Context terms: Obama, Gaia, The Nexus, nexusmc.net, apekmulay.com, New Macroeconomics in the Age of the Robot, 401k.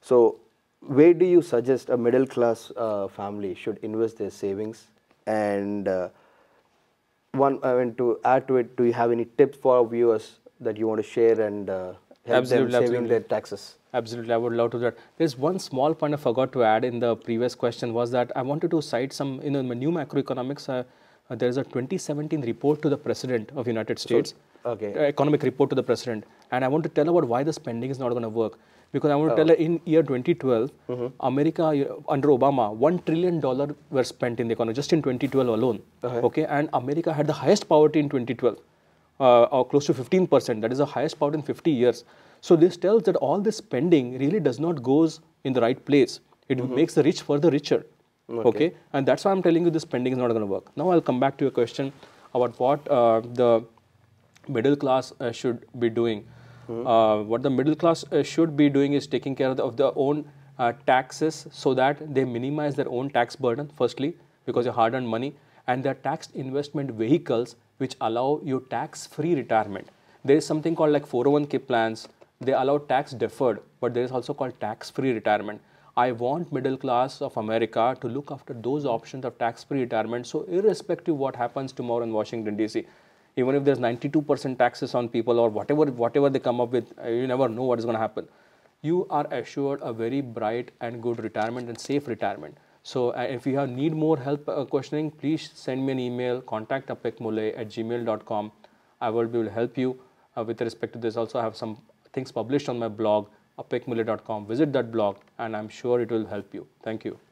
So where do you suggest a middle class family should invest their savings? And to add to it, do you have any tips for our viewers that you want to share and help them saving their taxes? Absolutely, I would love to do that. There's one small point I forgot to add in the previous question, was that I wanted to cite some, in the New Macroeconomics, there is a 2017 report to the President of United States, economic report to the President, and I want to tell about why the spending is not going to work. Because I want to tell you, in year 2012, America, under Obama, $1 trillion were spent in the economy, just in 2012 alone. Okay, and America had the highest poverty in 2012, or close to 15%. That is the highest poverty in 50 years. So this tells that all this spending really does not goes in the right place. It makes the rich further richer. Okay, and that's why I'm telling you this spending is not going to work. Now I'll come back to your question about what the middle class should be doing. What the middle class should be doing is taking care of their own taxes, so that they minimize their own tax burden, firstly, because your hard-earned money, and their taxed investment vehicles, which allow you tax-free retirement. There is something called like 401k plans. They allow tax deferred, but there is also called tax-free retirement. I want middle class of America to look after those options of tax-free retirement. So irrespective of what happens tomorrow in Washington, D.C., even if there's 92% taxes on people or whatever they come up with, you never know what is going to happen. You are assured a very bright and good retirement and safe retirement. So if you need more help questioning, please send me an email, contact apekmulay@gmail.com. I will be able to help you with respect to this. Also, I have some things published on my blog, apekmulay.com. Visit that blog and I'm sure it will help you. Thank you.